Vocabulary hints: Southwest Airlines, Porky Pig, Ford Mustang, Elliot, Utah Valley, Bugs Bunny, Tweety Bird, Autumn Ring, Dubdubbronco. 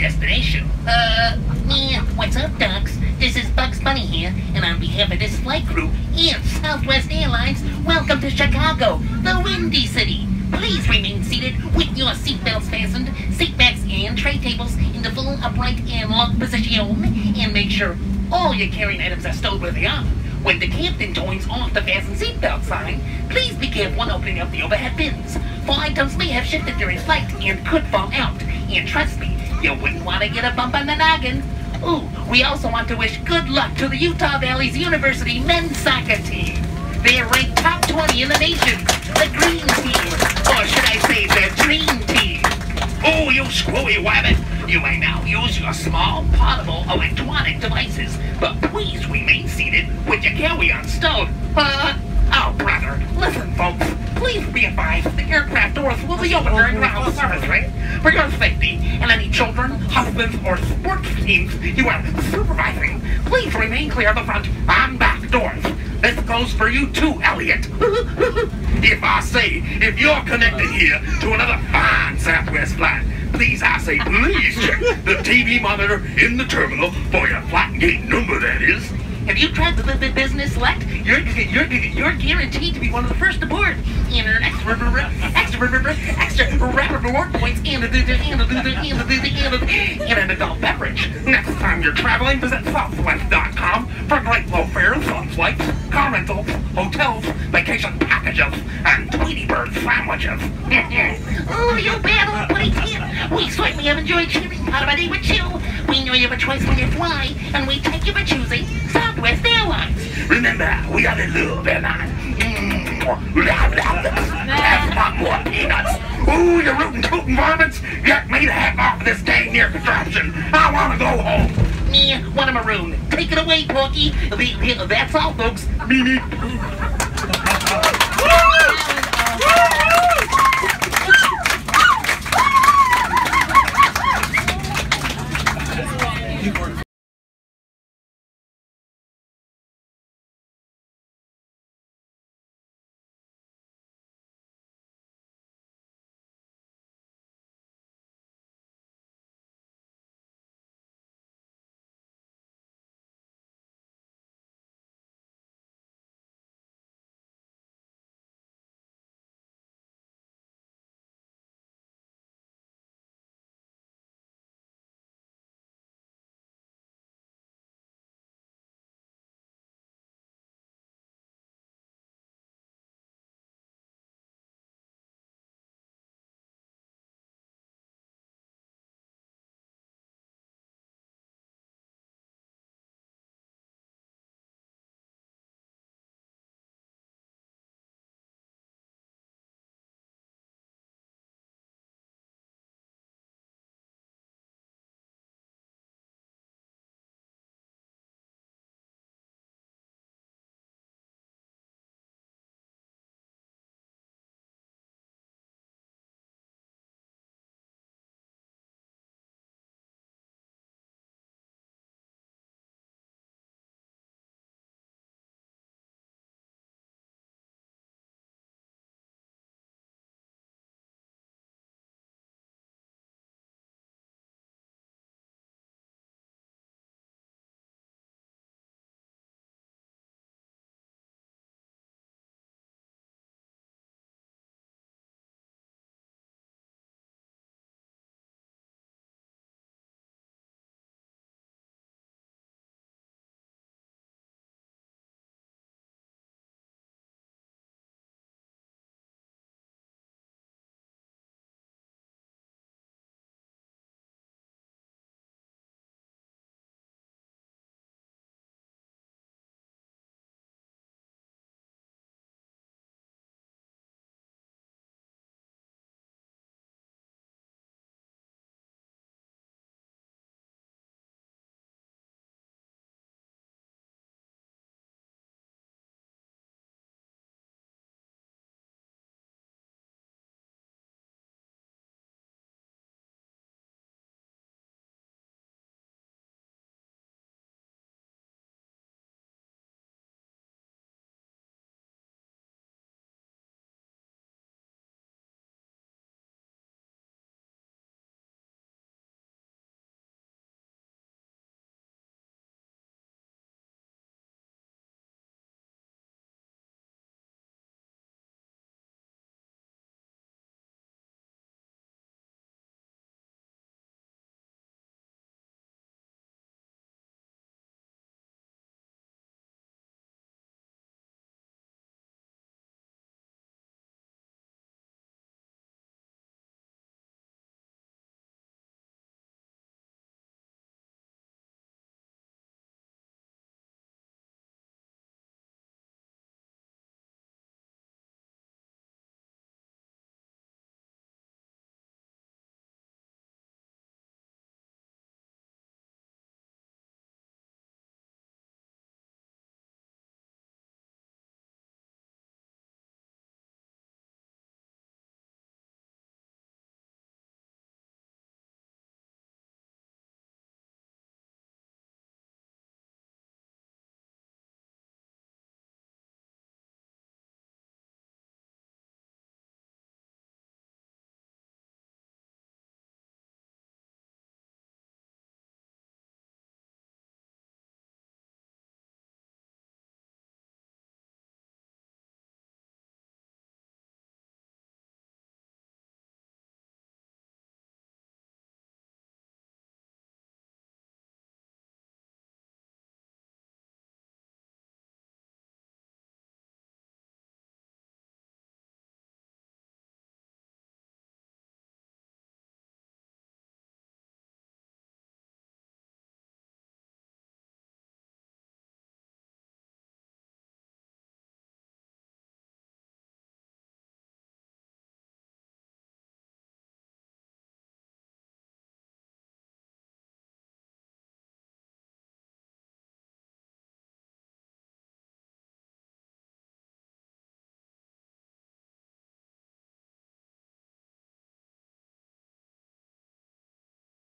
destination. What's up, Ducks? This is Bugs Bunny here, and on behalf of this flight crew and Southwest Airlines, welcome to Chicago, the Windy City. Please remain seated with your seatbelts fastened, seatbacks and tray tables in the full upright and locked position, and make sure all your carrying items are stowed where they are. When the captain joins off the fasten seatbelt sign, please be careful when opening up the overhead bins, for items may have shifted during flight and could fall out. And trust me, you wouldn't want to get a bump on the noggin. Ooh, we also want to wish good luck to the Utah Valley's University men's soccer team. They're ranked top 20 in the nation. The green team, or should I say the dream team. Oh, you screwy wabbit. You may now use your small, portable electronic devices, but please remain seated with your carry-on stowed. Oh, brother, listen, folks. Please be advised that the aircraft doors will be open during ground service, right? For your safety, and any children, husbands, or sports teams you are supervising, please remain clear of the front and back doors. This goes for you too, Elliot. If you're connected here to another fine Southwest flight, please check the TV monitor in the terminal for your flight gate number, that is. If you tried the business select, you're guaranteed to be one of the first aboard. And an extra reward points and an adult beverage. Next time you're traveling, visit Southwest.com for great low fares on flights, car rentals, hotels, vacation packages, and Tweety Bird sandwiches. Oh, you bad old buddy kid. We certainly have enjoyed sharing part of our day with you. We know you have a choice when you fly, and we thank you for choosing Southwest Airlines. Remember, we are the love airline. That's not more peanuts. Ooh, you rootin' tootin' varmints. Get me the heck off this dang near contraption. I want to go home. Me, want a maroon. Take it away, Porky. That's all, folks. Me.